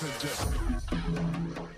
could just